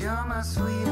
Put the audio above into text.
You're my sweet.